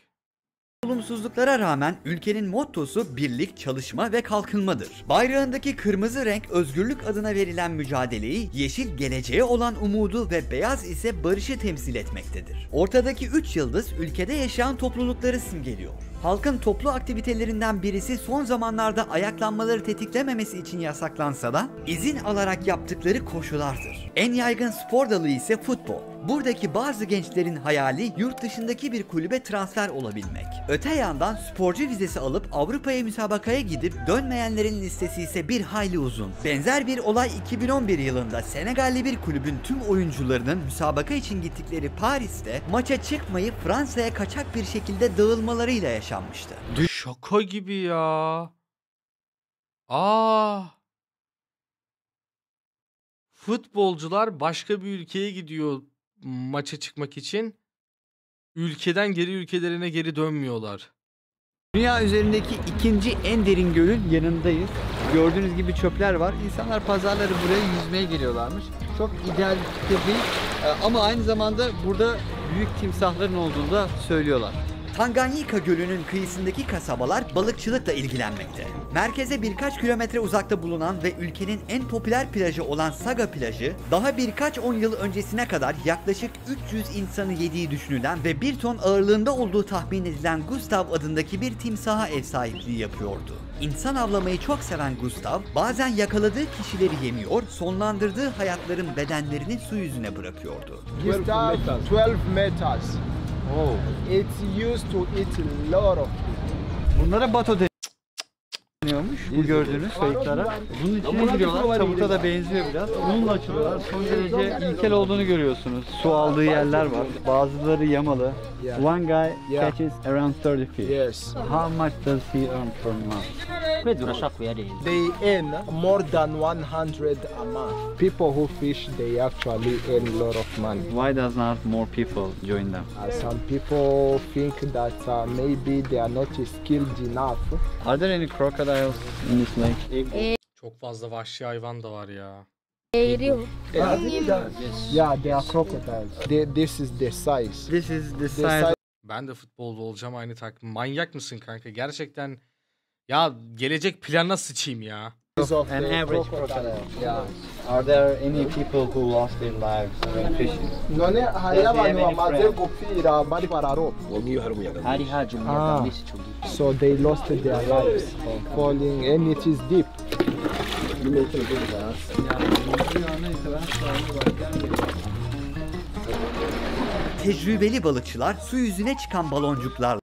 olumsuzluklara rağmen ülkenin mottosu birlik, çalışma ve kalkınmadır. Bayrağındaki kırmızı renk özgürlük adına verilen mücadeleyi, yeşil geleceğe olan umudu ve beyaz ise barışı temsil etmektedir. Ortadaki 3 yıldız ülkede yaşayan toplulukları simgeliyor. Halkın toplu aktivitelerinden birisi son zamanlarda ayaklanmaları tetiklememesi için yasaklansa da izin alarak yaptıkları koşulardır. En yaygın spor dalı ise futbol. Buradaki bazı gençlerin hayali yurt dışındaki bir kulübe transfer olabilmek. Öte yandan sporcu vizesi alıp Avrupa'ya müsabakaya gidip dönmeyenlerin listesi ise bir hayli uzun. Benzer bir olay 2011 yılında Senegalli bir kulübün tüm oyuncularının müsabaka için gittikleri Paris'te maça çıkmayıp Fransa'ya kaçak bir şekilde dağılmalarıyla yaşanmıştı. Şaka gibi ya. Futbolcular başka bir ülkeye gidiyor maça çıkmak için, ülkeden geri ülkelerine geri dönmüyorlar. Dünya üzerindeki ikinci en derin gölün yanındayız. Gördüğünüz gibi çöpler var. İnsanlar pazarları buraya yüzmeye geliyorlarmış. Çok ideal değil ama aynı zamanda burada büyük timsahların olduğunu da söylüyorlar. Tanganyika Gölü'nün kıyısındaki kasabalar balıkçılıkla ilgilenmekte. Merkeze birkaç kilometre uzakta bulunan ve ülkenin en popüler plajı olan Saga plajı, daha birkaç 10 yıl öncesine kadar yaklaşık 300 insanı yediği düşünülen ve 1 ton ağırlığında olduğu tahmin edilen Gustav adındaki bir timsaha ev sahipliği yapıyordu. İnsan avlamayı çok seven Gustav, bazen yakaladığı kişileri yemiyor, sonlandırdığı hayatların bedenlerini su yüzüne bırakıyordu. Gustav 12 meters. Oh. It's used to eat a lot of people. Bunlara bato deniyormuş. Bu gördüğünüz kayıklara. Bunun içine giriyorlar. Tabuta da benziyor biraz. Bununla açılıyorlar. Son derece ilkel olduğunu görüyorsunuz. Su aldığı yerler var. Bazıları yamalı. One guy catches around 30 feet. Yes. How much does he earn per month? They earn more than 100 a month. People who fish, they actually earn a lot of money. Why does not more people join them? Some people think that maybe they are not skilled enough. Are there any crocodiles in this lake? Çok fazla vahşi hayvan da var ya. Eğriyor. Yeah, they are crocodiles. This is the size. This is the size. Ben de futbolcu olacağım aynı takım. Manyak mısın kanka? Gerçekten ya, gelecek planına sıçayım ya. An average crocodile. Yeah. Are there any people who lost their lives when fishing? None. So they lost their lives falling and it is deep. Tecrübeli balıkçılar su yüzüne çıkan baloncuklarla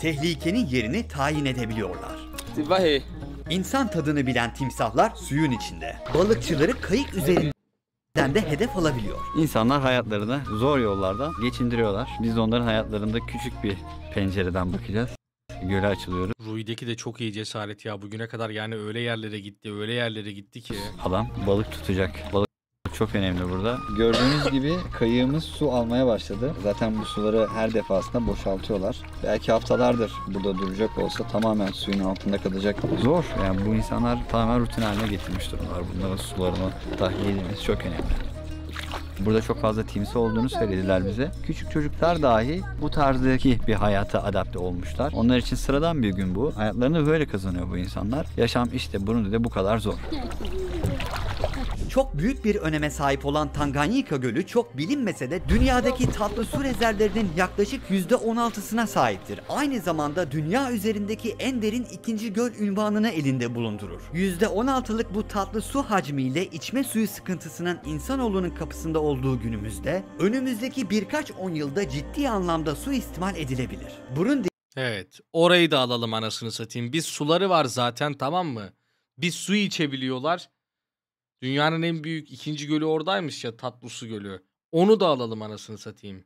tehlikenin yerini tayin edebiliyorlar. İnsan tadını bilen timsahlar suyun içinde. Balıkçıları kayık üzerinden de hedef alabiliyor. İnsanlar hayatlarını zor yollardan geçindiriyorlar. Biz onların hayatlarında küçük bir pencereden bakacağız. Göle açılıyoruz. Ruhi'deki de çok iyi cesaret ya. Bugüne kadar yani öyle yerlere gitti ki. Adam balık tutacak. Balık çok önemli burada. Gördüğünüz gibi kayığımız su almaya başladı. Zaten bu suları her defasında boşaltıyorlar. Belki haftalardır burada duracak olsa tamamen suyun altında kalacak. Zor. Yani bu insanlar tamamen rutin haline getirmiş durumlar. Bunların sularını tahliye edilmesi çok önemli. Burada çok fazla timsah olduğunu söylediler bize. Küçük çocuklar dahi bu tarzdaki bir hayata adapte olmuşlar. Onlar için sıradan bir gün bu. Hayatlarını böyle kazanıyor bu insanlar. Yaşam işte Burundi'de bu kadar zor. Çok büyük bir öneme sahip olan Tanganyika Gölü çok bilinmese de dünyadaki tatlı su rezervlerinin yaklaşık %16'sına sahiptir. Aynı zamanda dünya üzerindeki en derin ikinci göl ünvanını elinde bulundurur. %16'lık bu tatlı su hacmiyle içme suyu sıkıntısının insanoğlunun kapısında olduğu günümüzde önümüzdeki birkaç 10 yılda ciddi anlamda suistimal edilebilir. Burundi... Evet, orayı da alalım anasını satayım. Biz suları var zaten, tamam mı? Biz su içebiliyorlar. Dünyanın en büyük ikinci gölü oradaymış ya, tatlı su gölü. Onu da alalım anasını satayım.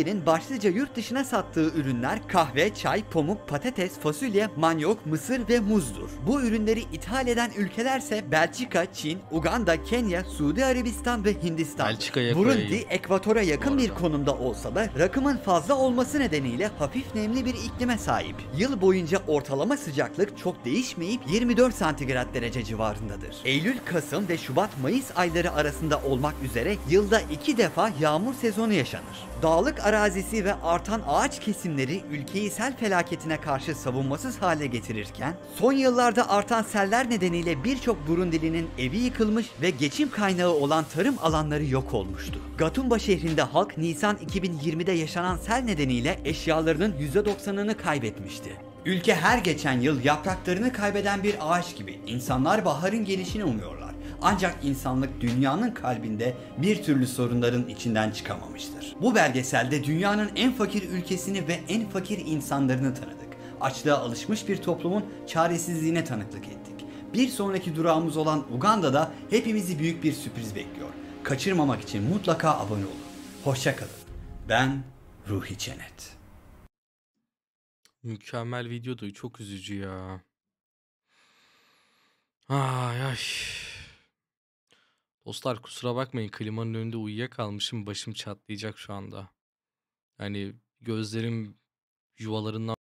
Çin'in başlıca yurt dışına sattığı ürünler kahve, çay, pamuk, patates, fasulye, manyok, mısır ve muzdur. Bu ürünleri ithal eden ülkelerse Belçika, Çin, Uganda, Kenya, Suudi Arabistan ve Hindistan. Burundi ekvatora yakın bir konumda olsa da rakımın fazla olması nedeniyle hafif nemli bir iklime sahip. Yıl boyunca ortalama sıcaklık çok değişmeyip 24 santigrat derece civarındadır. Eylül, Kasım ve Şubat-Mayıs ayları arasında olmak üzere yılda 2 defa yağmur sezonu yaşanır. Dağlık arazisi ve artan ağaç kesimleri ülkeyi sel felaketine karşı savunmasız hale getirirken, son yıllarda artan seller nedeniyle birçok Burundilinin evi yıkılmış ve geçim kaynağı olan tarım alanları yok olmuştu. Gatumba şehrinde halk Nisan 2020'de yaşanan sel nedeniyle eşyalarının %90'ını kaybetmişti. Ülke her geçen yıl yapraklarını kaybeden bir ağaç gibi. İnsanlar baharın gelişini umuyorlar. Ancak insanlık dünyanın kalbinde bir türlü sorunların içinden çıkamamıştır. Bu belgeselde dünyanın en fakir ülkesini ve en fakir insanlarını tanıdık. Açlığa alışmış bir toplumun çaresizliğine tanıklık ettik. Bir sonraki durağımız olan Uganda'da hepimizi büyük bir sürpriz bekliyor. Kaçırmamak için mutlaka abone olun. Hoşçakalın. Ben Ruhi Çenet. Mükemmel videodu. Çok üzücü ya. Ay ay. Dostlar kusura bakmayın. Klimanın önünde uyuyakalmışım. Başım çatlayacak şu anda. Yani gözlerim yuvalarından